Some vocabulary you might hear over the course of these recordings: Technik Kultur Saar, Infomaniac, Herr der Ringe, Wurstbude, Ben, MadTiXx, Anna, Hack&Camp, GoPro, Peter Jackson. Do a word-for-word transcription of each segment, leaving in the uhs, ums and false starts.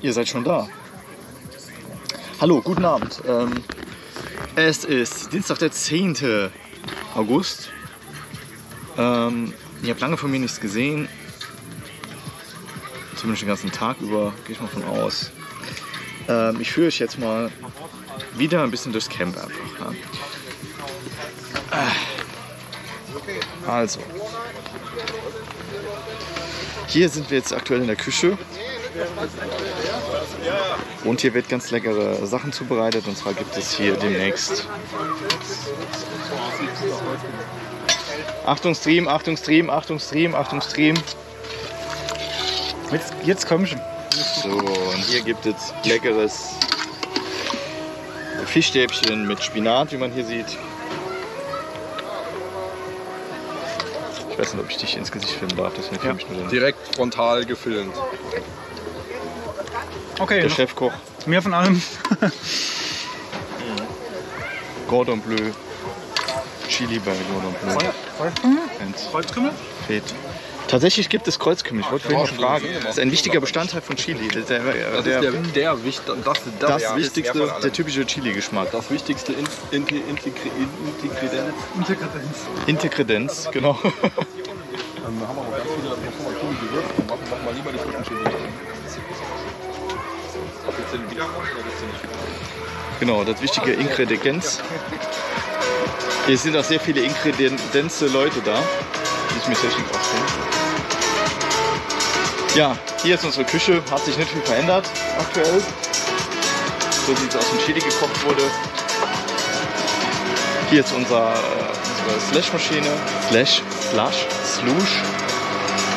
Ihr seid schon da. Hallo, guten Abend. Ähm, es ist Dienstag, der zehnten August. Ähm, ihr habt lange von mir nichts gesehen. Zumindest den ganzen Tag über, gehe ich mal von aus. Ähm, ich führe euch jetzt mal wieder ein bisschen durchs Camp einfach. Ja. Also. Hier sind wir jetzt aktuell in der Küche. Und hier wird ganz leckere Sachen zubereitet, und zwar gibt es hier demnächst. Achtung Stream, Achtung Stream, Achtung Stream, Achtung Stream. Jetzt, jetzt komm schon. So, und hier gibt es leckeres Fischstäbchen mit Spinat, wie man hier sieht. Ich weiß nicht, ob ich dich ins Gesicht filmen darf, deswegen filme ich nur den. Direkt frontal gefilmt. Okay, der Chefkoch. Mehr von allem. Cordon Bleu. Chili bei Cordon Bleu. Kreuzkümmel? Fett. Tatsächlich gibt es Kreuzkümmel. Ich wollte vorhin fragen. Das ist ein wichtiger Bestandteil von Chili. Der, der, das der, der, der, das, das ja, wichtigste, der, der typische Chili-Geschmack. Das wichtigste in, in, Integri, Integridenz. Integridenz. Integridenz, genau. Dann haben wir auch ganz viele, das muss man mal Chili gewürzt und machen nochmal lieber die frischen Chili. Genau, das wichtige Ingredienz. Hier sind auch sehr viele ingredienze Leute da, die ich mir sehr schön auskenne. Ja, hier ist unsere Küche, hat sich nicht viel verändert aktuell. So wie es aus dem Chili gekocht wurde. Hier ist unser, äh, unsere Slash-Maschine, Slash, Slash, Slush.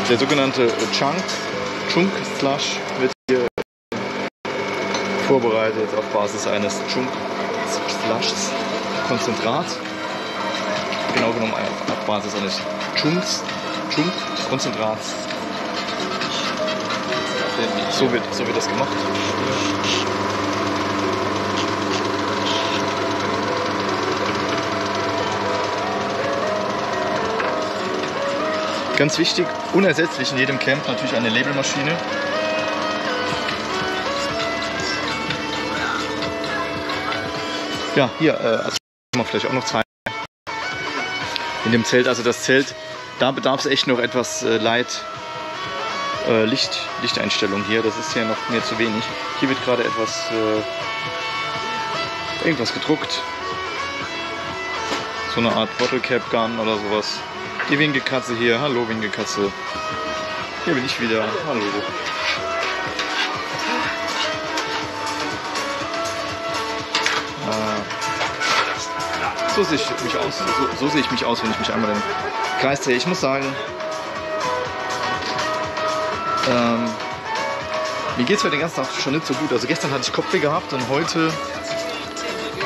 Der sogenannte Chunk, Chunk Slush wird hier vorbereitet auf Basis eines Chunk Slushes Konzentrat. Genau genommen auf Basis eines Chunks, Chunk Konzentrats. So wird, so wird das gemacht. Ganz wichtig, unersetzlich in jedem Camp natürlich eine Labelmaschine. Ja, hier, äh, also kann man vielleicht auch noch zeigen. In dem Zelt, also das Zelt, da bedarf es echt noch etwas äh, Light. Äh, Licht, Lichteinstellung hier, das ist ja noch mir zu wenig. Hier wird gerade etwas äh, irgendwas gedruckt. So eine Art Bottlecap Gun oder sowas. Die Winke Katze hier, hallo Winke Katze. Hier bin ich wieder, hallo. Äh, so sehe ich mich aus, so, so sehe ich mich aus, wenn ich mich einmal im Kreis drehe. Ich muss sagen, Ähm, mir geht es heute den ganzen Tag schon nicht so gut. Also gestern hatte ich Kopfweh gehabt und heute,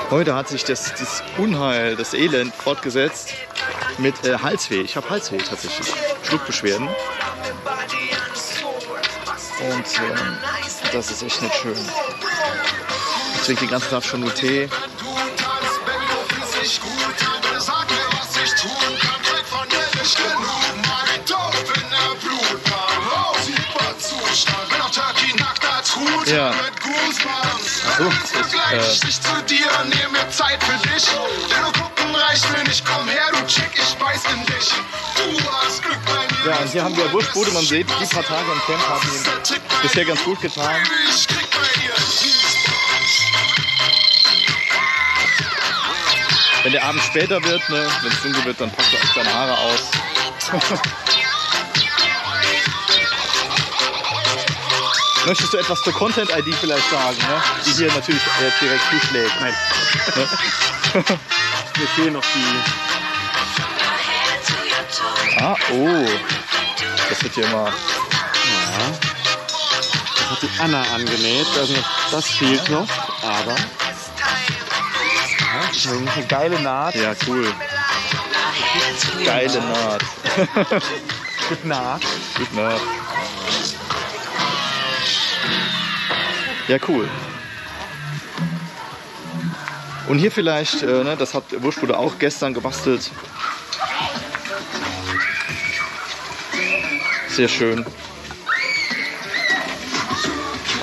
heute hat sich das, das Unheil, das Elend fortgesetzt mit äh, Halsweh. Ich habe Halsweh tatsächlich, Schluckbeschwerden. Und ähm, das ist echt nicht schön. Ich trinke den ganzen Tag schon nur Tee. Ja. Ach so, ich, äh, zu dir, nehme Zeit für dich. Ja, und hier haben wir Wurstbude, man sieht, die paar Tage im Camp haben ihn bisher ganz gut getan. Wenn der Abend später wird, ne, wenn es dunkel wird, dann packt er auch seine Haare aus. Möchtest du etwas zur Content-I D vielleicht sagen, ne? Die hier natürlich äh, direkt zuschlägt? Nein. Mir fehlen noch die... Ah, oh. Das wird hier mal... Ja. Das hat die Anna angenäht, also das fehlt ja noch, aber... Ja, das ist eine geile Naht. Ja, cool. Geile Naht. Gute Naht. Gute Naht. Ja, cool. Und hier vielleicht, äh, ne, das hat Wurstbude auch gestern gebastelt. Sehr schön.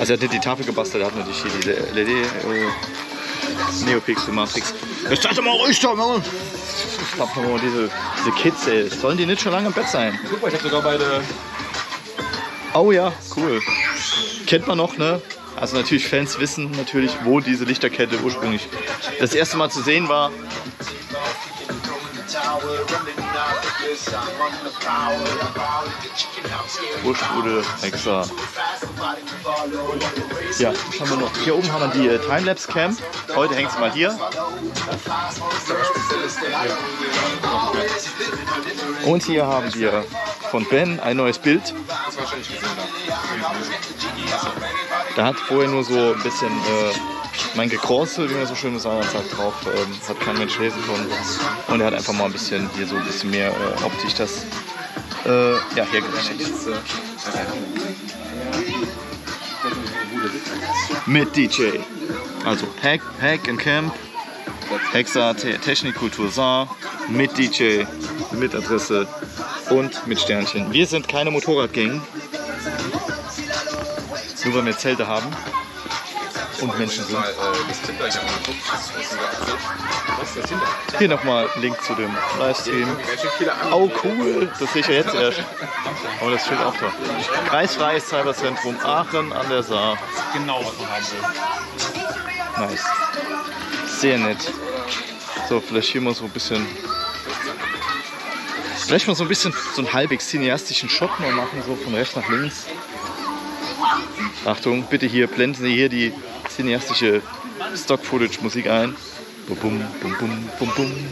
Also er hat die Tafel gebastelt, er hat natürlich hier diese L E D-Neopixel Matrix. Jetzt seid ihr mal ruhig da, Mann! Diese, diese Kids, ey. Sollen die nicht schon lange im Bett sein? Guck mal, ich hab sogar beide... Oh ja, cool. Kennt man noch, ne? Also natürlich, Fans wissen natürlich, wo diese Lichterkette ursprünglich das erste Mal zu sehen war. Wurstbude, extra. Ja, was haben wir noch? Hier oben haben wir die Timelapse-Cam. Heute hängt es mal hier. Und hier haben wir von Ben ein neues Bild. Da hat vorher nur so ein bisschen äh, mein Gekrosse, wie man so schön sagt, drauf. Ähm, hat kein Mensch lesen können. Und er hat einfach mal ein bisschen hier so ein bisschen mehr äh, optisch das äh, ja, hergerichtet. Mit D J. Also Hack, Hack and Camp, Hexa, Technik Kultur Saar, mit D J, mit Adresse und mit Sternchen. Wir sind keine Motorradgang. Nur weil wir Zelte haben und Menschen sind. Hier nochmal ein Link zu dem Livestream. Oh cool, das sehe ich ja jetzt erst. Aber das steht auch da. Kreisfreies Cyberzentrum Aachen an der Saar. Genau, was man haben will. Nice. Sehr nett. So, vielleicht hier mal so ein bisschen... Vielleicht mal so ein bisschen so einen halbwegs cineastischen Shot mal machen, so von rechts nach links. Achtung, bitte hier, blenden Sie hier die cineastische Stock-Footage-Musik ein. Bum, bum, bum, bum, bum, bum,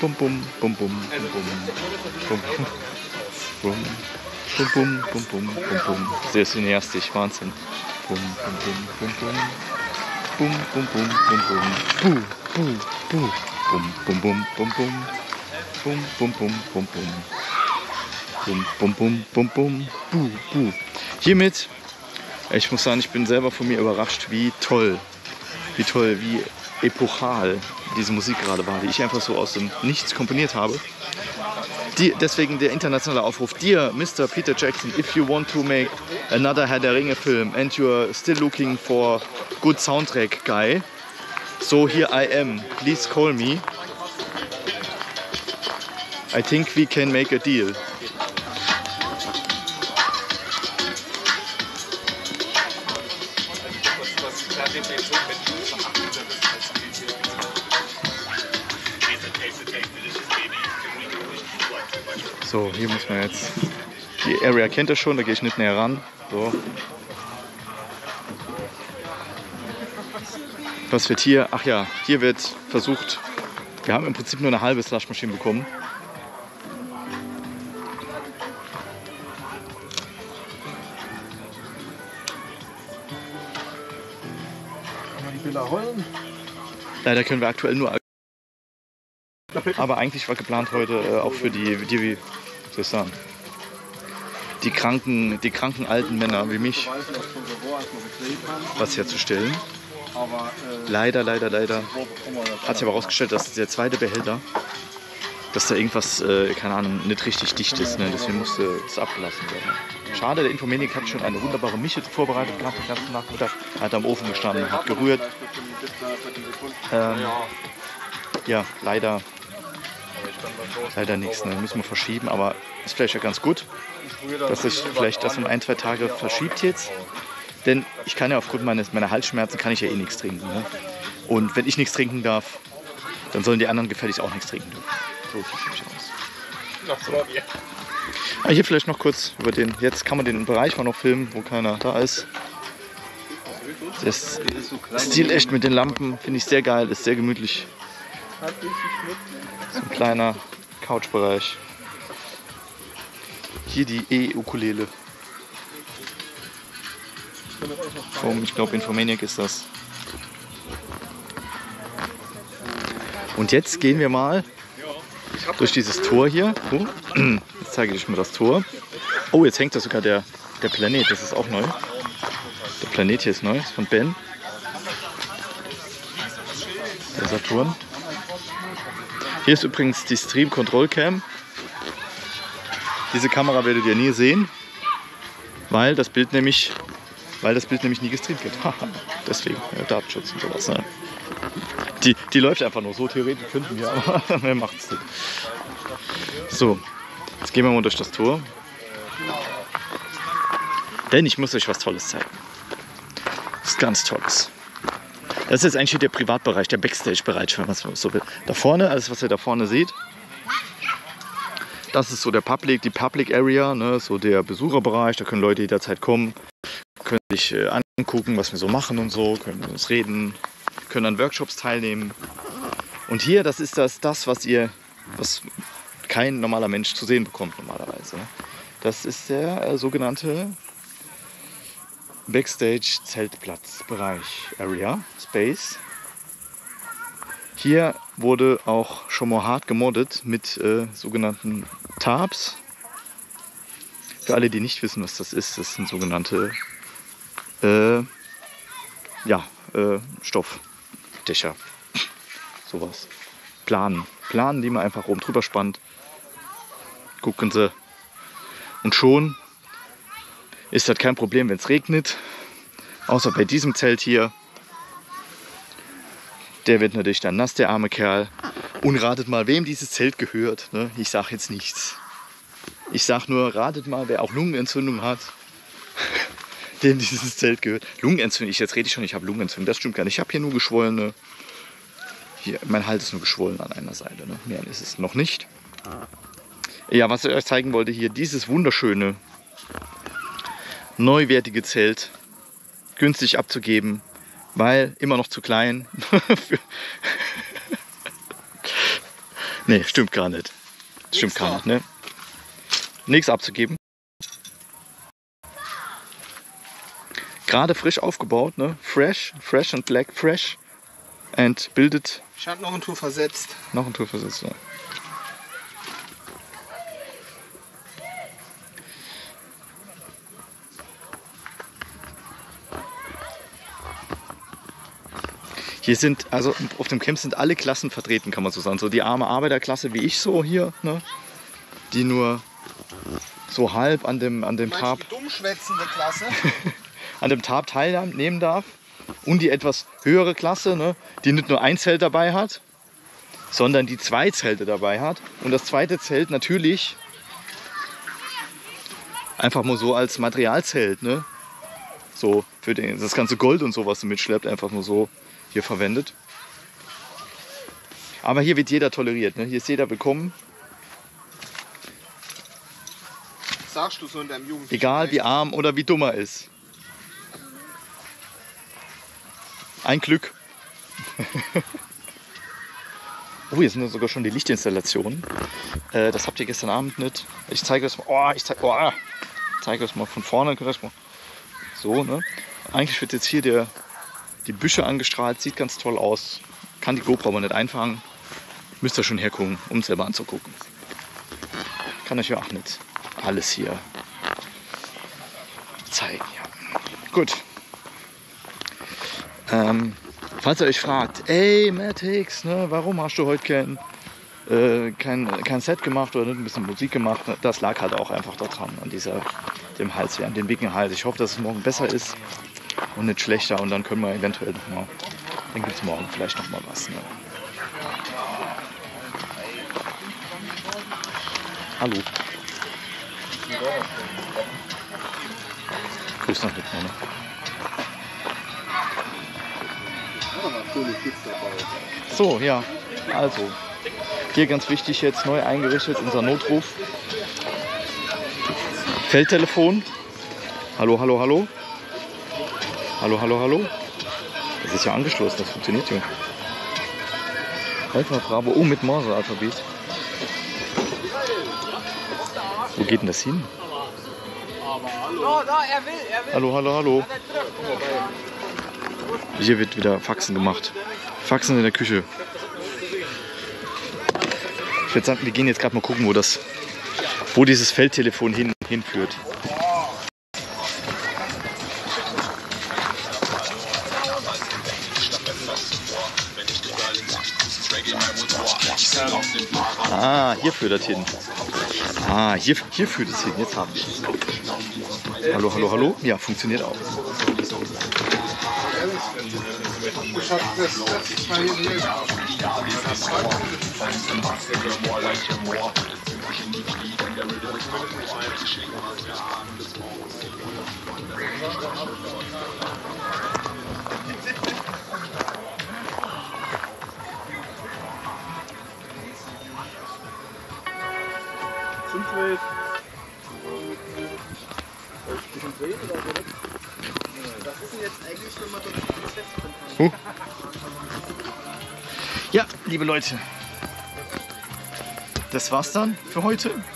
bum, bum, bum, bum, bum, bum, bum, bum, bum, sehr cineastisch, Wahnsinn. Bum, bum, bum, bum, bum, bum, bum, bum, bum, bum, bum, bum, bum, bum, bum, bum, bum, bum, bum, bum, bum, bum. Hiermit, ich muss sagen, ich bin selber von mir überrascht, wie toll, wie toll, wie epochal diese Musik gerade war, die ich einfach so aus dem Nichts komponiert habe. Die, deswegen der internationale Aufruf. Dear Mister Peter Jackson, if you want to make another Herr der Ringe film and you're still looking for good soundtrack guy, so here I am, please call me. I think we can make a deal. So, hier muss man jetzt, die Area kennt ihr schon, da gehe ich nicht näher ran. So. Was wird hier? Ach ja, hier wird versucht, wir haben im Prinzip nur eine halbe Slushmaschine bekommen. Kann man die Bilder holen? Leider können wir aktuell nur... Aber eigentlich war geplant heute äh, auch für die, die, wie soll ich sagen, die kranken, die kranken alten Männer wie mich was herzustellen. Leider, leider, leider hat sich aber herausgestellt, dass der zweite Behälter, dass da irgendwas, äh, keine Ahnung, nicht richtig dicht ist. Ne? Deswegen musste es abgelassen werden. Schade, der Infomaniac hat schon eine wunderbare Mische vorbereitet gehabt den ganzen Nachmittag. Hat am Ofen gestanden, hat gerührt. Ähm, Ja, leider, leider nichts. Ne? Müssen wir verschieben, aber ist vielleicht ja ganz gut, dass ich vielleicht das um ein, zwei Tage verschiebt jetzt. Denn ich kann ja aufgrund meines, meiner Halsschmerzen kann ich ja eh nichts trinken. Ne? Und wenn ich nichts trinken darf, dann sollen die anderen gefälligst auch nichts trinken dürfen. So sieht es aus. Ah, hier vielleicht noch kurz über den, jetzt kann man den Bereich mal noch filmen, wo keiner da ist. Das Stil echt mit den Lampen, finde ich sehr geil, ist sehr gemütlich. So ein kleiner Couchbereich. Hier die E-Ukulele. Vom, ich glaube, Infomaniac ist das. Und jetzt gehen wir mal durch dieses Tor hier. Oh, jetzt zeige ich euch mal das Tor. Oh, jetzt hängt da sogar der, der Planet. Das ist auch neu. Der Planet hier ist neu. Ist von Ben. Der Saturn. Hier ist übrigens die Stream Control Cam. Diese Kamera werdet ihr nie sehen, weil das Bild nämlich weil das Bild nämlich nie gestreamt wird. Deswegen, ja, Datenschutz und sowas. Ne? Die, die läuft einfach nur so, theoretisch könnten wir, aber wer macht's denn? So, jetzt gehen wir mal durch das Tor. Denn ich muss euch was Tolles zeigen. Das ist ganz Tolles. Das ist jetzt eigentlich der Privatbereich, der Backstage-Bereich, wenn man es so will. Da vorne, alles was ihr da vorne seht, das ist so der Public, die Public Area, ne, so der Besucherbereich. Da können Leute jederzeit kommen, können sich äh, angucken, was wir so machen und so, können mit uns reden, können an Workshops teilnehmen. Und hier, das ist das, das was ihr, was kein normaler Mensch zu sehen bekommt normalerweise. Das ist der äh, sogenannte Backstage-Zeltplatz-Bereich, Area, Space. Hier wurde auch schon mal hart gemoddet mit äh, sogenannten Tarps. Für alle, die nicht wissen, was das ist, das sind sogenannte äh, ja, äh, Stoffdächer. Sowas. Planen. Planen, die man einfach oben drüber spannt. Gucken Sie. Und schon ist das kein Problem, wenn es regnet. Außer bei diesem Zelt hier. Der wird natürlich dann nass, der arme Kerl. Und ratet mal, wem dieses Zelt gehört. Ne? Ich sag jetzt nichts. Ich sag nur, ratet mal, wer auch Lungenentzündung hat, dem dieses Zelt gehört. Lungenentzündung, ich, jetzt rede ich schon, ich habe Lungenentzündung. Das stimmt gar nicht. Ich habe hier nur geschwollene. Hier, mein Hals ist nur geschwollen an einer Seite. Ne? Mehr ist es noch nicht. Ja, was ich euch zeigen wollte hier, dieses wunderschöne, neuwertige Zelt günstig abzugeben, weil immer noch zu klein. Nee, stimmt gar nicht. Stimmt gar nicht, ne? Nichts abzugeben. Gerade frisch aufgebaut, ne? Fresh, fresh and black, fresh and bildet. Ich habe noch ein Tour versetzt. Noch ein Tour versetzt, ja. Hier sind, also auf dem Camp sind alle Klassen vertreten, kann man so sagen. So die arme Arbeiterklasse wie ich so hier, ne? Die nur so halb an dem, an dem Tarp. Die dummschwätzende Klasse. An dem Tarp teilnehmen darf. Und die etwas höhere Klasse, ne? Die nicht nur ein Zelt dabei hat, sondern die zwei Zelte dabei hat. Und das zweite Zelt natürlich einfach mal so als Materialzelt, ne? So für den, das ganze Gold und so, was du mitschleppt, einfach nur so hier verwendet. Aber hier wird jeder toleriert, ne? Hier ist jeder willkommen. Sagst du so in deinem Jugend? Egal wie arm oder wie dumm er ist. Ein Glück. Oh, hier sind sogar schon die Lichtinstallationen. Äh, das habt ihr gestern Abend nicht. Ich zeige euch mal. Oh, ich zeige oh, zeig euch mal von vorne. So, ne? Eigentlich wird jetzt hier der die Büsche angestrahlt, sieht ganz toll aus. Kann die GoPro aber nicht einfangen. Müsst ihr schon hergucken, um es selber anzugucken. Kann euch ja auch nicht alles hier zeigen. Ja. Gut. Ähm, falls ihr euch fragt, ey MadTiXx, ne, warum hast du heute kein, äh, kein, kein Set gemacht oder nicht ein bisschen Musik gemacht? Das lag halt auch einfach daran, an dieser, dem Hals hier, an dem dicken Hals. Ich hoffe, dass es morgen besser ist. Und nicht schlechter, und dann können wir eventuell noch mal, dann gibt es morgen vielleicht noch mal was. Ne? Hallo. Grüß noch mit mir. Ne? So, ja, also, hier ganz wichtig jetzt neu eingerichtet, unser Notruf. Feldtelefon. Hallo, hallo, hallo. Hallo, hallo, hallo. Das ist ja angeschlossen, das funktioniert ja. Alpha Bravo, oh, mit Morse-Alphabet. Wo geht denn das hin? Hallo, hallo, hallo. Hier wird wieder Faxen gemacht. Faxen in der Küche. Ich würde sagen, wir gehen jetzt gerade mal gucken, wo das, wo dieses Feldtelefon hin, hinführt. Ah, hier führt das hin. Ah, hier, hier führt es hin. Jetzt haben wir es. Hallo, hallo, hallo. Ja, funktioniert auch. Ich hab das letztes Mal hier nicht gemacht. Das war gut. Hm? Ja, liebe Leute, das war's dann für heute.